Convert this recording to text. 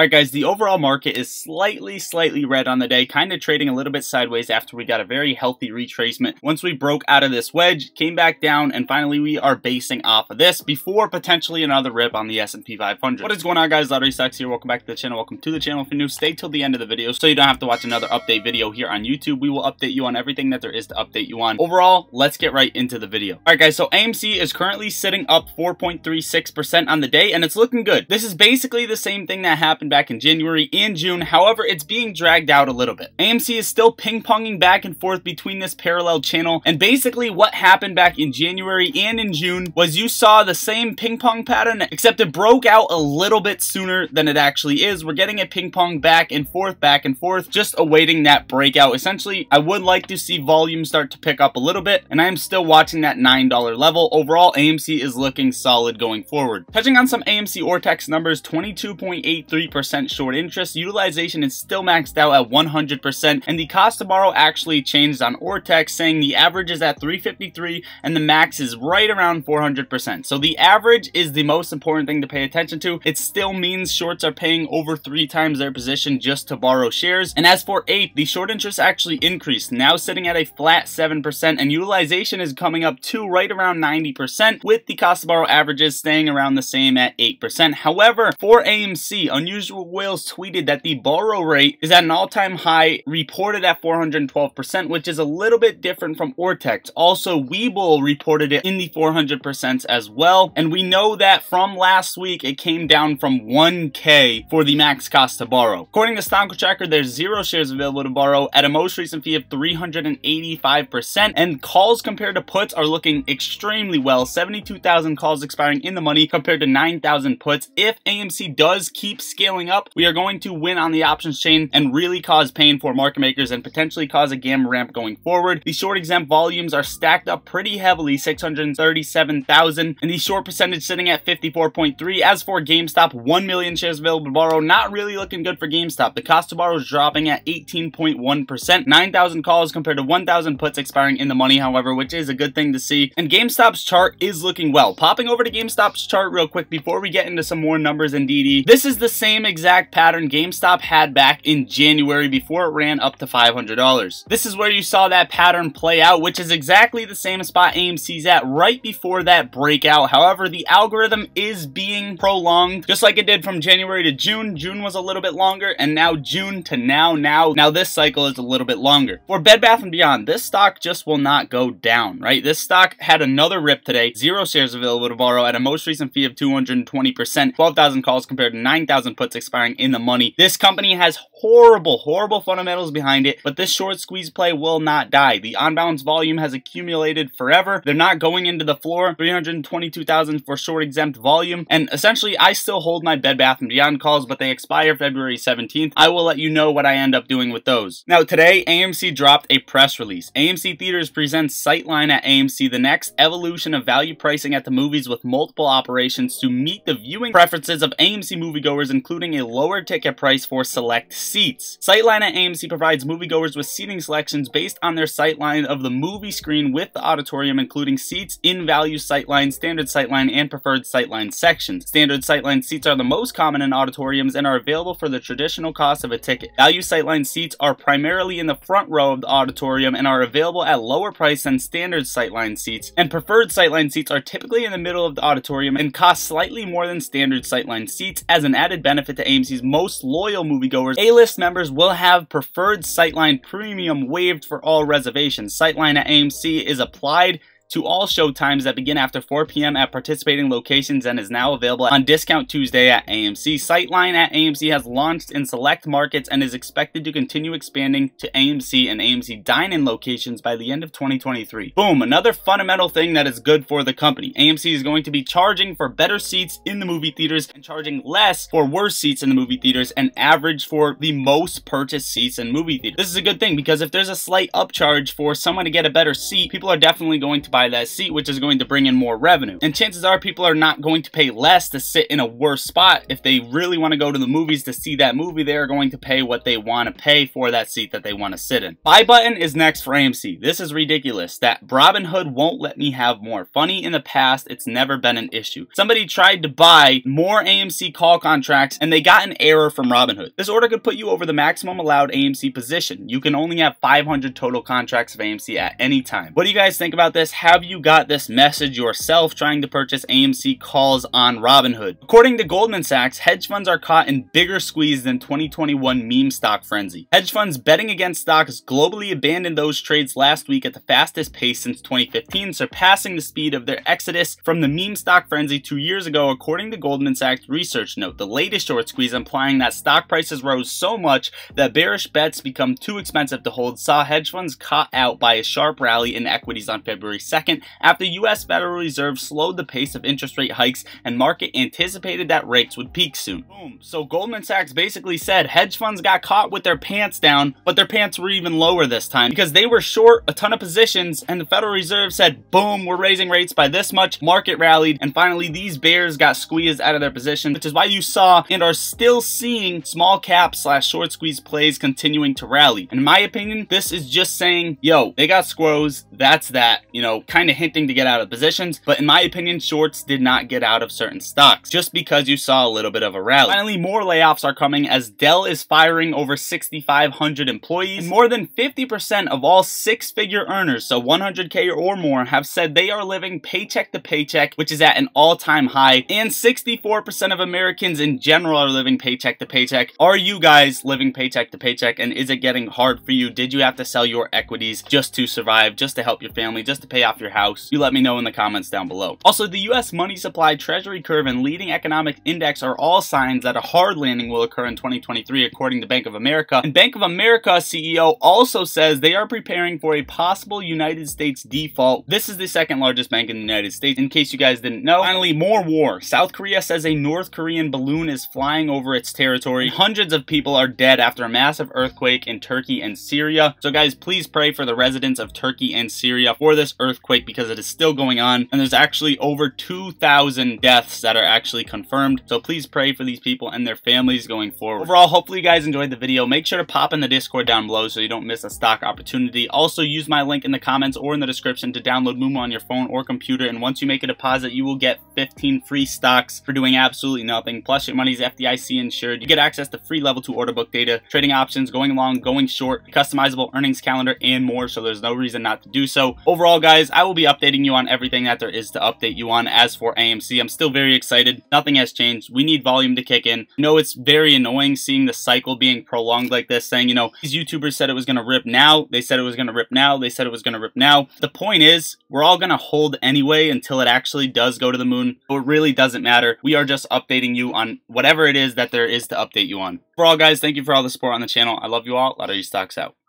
All right, guys, the overall market is slightly red on the day, kind of trading a little bit sideways after we got a very healthy retracement. Once we broke out of this wedge, came back down, and finally we are basing off of this before potentially another rip on the S&P 500. What is going on, guys? Lottery Stocks here. Welcome back to the channel. Welcome to the channel. If you're new, stay till the end of the video so you don't have to watch another update video here on YouTube. We will update you on everything that there is to update you on. Overall, let's get right into the video. All right, guys, so AMC is currently sitting up 4.36% on the day, and it's looking good. This is basically the same thing that happened back in January and June. However, it's being dragged out a little bit. AMC is still ping-ponging back and forth between this parallel channel, and basically what happened back in January and in June was you saw the same ping-pong pattern, except it broke out a little bit sooner than it actually is. We're getting a ping-pong back and forth, just awaiting that breakout. Essentially, I would like to see volume start to pick up a little bit, and I am still watching that $9 level. Overall, AMC is looking solid going forward. Touching on some AMC Ortex numbers, 22.83% short interest, utilization is still maxed out at 100%, and the cost to borrow actually changed on Ortex, saying the average is at 353 and the max is right around 400%. So the average is the most important thing to pay attention to. It still means shorts are paying over 3 times their position just to borrow shares. And as for APE, the short interest actually increased, now sitting at a flat 7%, and utilization is coming up to right around 90%, with the cost to borrow averages staying around the same at 8%. However, for AMC, Unusual Whales tweeted that the borrow rate is at an all-time high reported at 412%, which is a little bit different from Ortex. Also, Webull reported it in the 400% as well, and we know that from last week it came down from 1K for the max cost to borrow. According to Stonko Tracker, there's 0 shares available to borrow at a most recent fee of 385%, and calls compared to puts are looking extremely well. 72,000 calls expiring in the money compared to 9,000 puts. If AMC does keep scaling up, we are going to win on the options chain and really cause pain for market makers and potentially cause a gamma ramp going forward. The short exempt volumes are stacked up pretty heavily, 637,000, and the short percentage sitting at 54.3. As for GameStop, 1 million shares available to borrow, not really looking good for GameStop. The cost to borrow is dropping at 18.1%, 9,000 calls compared to 1,000 puts expiring in the money, however, which is a good thing to see. And GameStop's chart is looking well. Popping over to GameStop's chart real quick before we get into some more numbers in DD. This is the same exact pattern GameStop had back in January before it ran up to $500. This is where you saw that pattern play out, which is exactly the same spot AMC's at right before that breakout. However, the algorithm is being prolonged, just like it did from January to June. June was a little bit longer, and now June to now this cycle is a little bit longer. For Bed Bath & Beyond, this stock just will not go down, right? This stock had another rip today, 0 shares available to borrow at a most recent fee of 220%, 12,000 calls compared to 9,000 puts expiring in the money. This company has horrible fundamentals behind it, but this short squeeze play will not die. The on-balance volume has accumulated forever. They're not going into the floor. 322,000 for short exempt volume, and essentially I still hold my Bed Bath & Beyond calls, but they expire February 17th. I will let you know what I end up doing with those. Now today, AMC dropped a press release. AMC Theaters presents Sightline at AMC, the next evolution of value pricing at the movies with multiple operations to meet the viewing preferences of AMC moviegoers, including a lower ticket price for select seats. Sightline at AMC provides moviegoers with seating selections based on their sightline of the movie screen with the auditorium, including seats in value sightline, standard sightline, and preferred sightline sections. Standard sightline seats are the most common in auditoriums and are available for the traditional cost of a ticket. Value sightline seats are primarily in the front row of the auditorium and are available at lower price than standard sightline seats, and preferred sightline seats are typically in the middle of the auditorium and cost slightly more than standard sightline seats. As an added benefit to AMC's most loyal moviegoers, A-list members will have preferred sightline premium waived for all reservations. Sightline at AMC is applied to all showtimes that begin after 4 p.m. at participating locations and is now available on Discount Tuesday at AMC. Sightline at AMC has launched in select markets and is expected to continue expanding to AMC and AMC dine-in locations by the end of 2023. Boom, another fundamental thing that is good for the company. AMC is going to be charging for better seats in the movie theaters and charging less for worse seats in the movie theaters, and average for the most purchased seats in movie theaters. This is a good thing, because if there's a slight upcharge for someone to get a better seat, people are definitely going to buy occupy that seat, which is going to bring in more revenue. And chances are people are not going to pay less to sit in a worse spot. If they really want to go to the movies to see that movie, they are going to pay what they want to pay for that seat that they want to sit in. Buy button is next for AMC. This is ridiculous that Robinhood won't let me have more. Funny, in the past, it's never been an issue. Somebody tried to buy more AMC call contracts and they got an error from Robinhood. This order could put you over the maximum allowed AMC position. You can only have 500 total contracts of AMC at any time. What do you guys think about this? Have you got this message yourself trying to purchase AMC calls on Robinhood? According to Goldman Sachs, hedge funds are caught in bigger squeeze than 2021 meme stock frenzy. Hedge funds betting against stocks globally abandoned those trades last week at the fastest pace since 2015, surpassing the speed of their exodus from the meme stock frenzy 2 years ago, according to Goldman Sachs research note. The latest short squeeze, implying that stock prices rose so much that bearish bets become too expensive to hold, saw hedge funds caught out by a sharp rally in equities on February 2nd after the U.S. Federal Reserve slowed the pace of interest rate hikes and market anticipated that rates would peak soon. Boom. So Goldman Sachs basically said hedge funds got caught with their pants down, but their pants were even lower this time because they were short a ton of positions and the Federal Reserve said, boom, we're raising rates by this much. Market rallied and finally these bears got squeezed out of their position, which is why you saw and are still seeing small cap / short squeeze plays continuing to rally. And in my opinion, this is just saying, yo, they got squoze, that's that, you know, kind of hinting to get out of positions. But in my opinion, shorts did not get out of certain stocks just because you saw a little bit of a rally. Finally, more layoffs are coming as Dell is firing over 6,500 employees. And more than 50% of all six-figure earners, so 100K or more, have said they are living paycheck to paycheck, which is at an all-time high. And 64% of Americans in general are living paycheck to paycheck. Are you guys living paycheck to paycheck, and is it getting hard for you? Did you have to sell your equities just to survive, just to help your family, just to pay off your house? You let me know in the comments down below. Also, the U.S. money supply, treasury curve, and leading economic index are all signs that a hard landing will occur in 2023, according to Bank of America. And Bank of America CEO also says they are preparing for a possible United States default. This is the second largest bank in the United States, in case you guys didn't know. Finally, more war. South Korea says a North Korean balloon is flying over its territory. Hundreds of people are dead after a massive earthquake in Turkey and Syria. So guys, please pray for the residents of Turkey and Syria for this earthquake because it is still going on. And there's actually over 2,000 deaths that are actually confirmed. So please pray for these people and their families going forward. Overall, hopefully you guys enjoyed the video. Make sure to pop in the Discord down below so you don't miss a stock opportunity. Also, use my link in the comments or in the description to download Moomoo on your phone or computer. And once you make a deposit, you will get 15 free stocks for doing absolutely nothing. Plus, your money is FDIC insured. You get access to free level 2 order book data, trading options, going long, going short, customizable earnings calendar, and more. So there's no reason not to do so. Overall, guys, I will be updating you on everything that there is to update you on. As for AMC, I'm still very excited. Nothing has changed. We need volume to kick in. I know it's very annoying seeing the cycle being prolonged like this, saying, you know, these YouTubers said it was going to rip now. They said it was going to rip now. They said it was going to rip now. The point is, we're all going to hold anyway until it actually does go to the moon. But it really doesn't matter. We are just updating you on whatever it is that there is to update you on. Overall, guys, thank you for all the support on the channel. I love you all. Lottery Stocks out.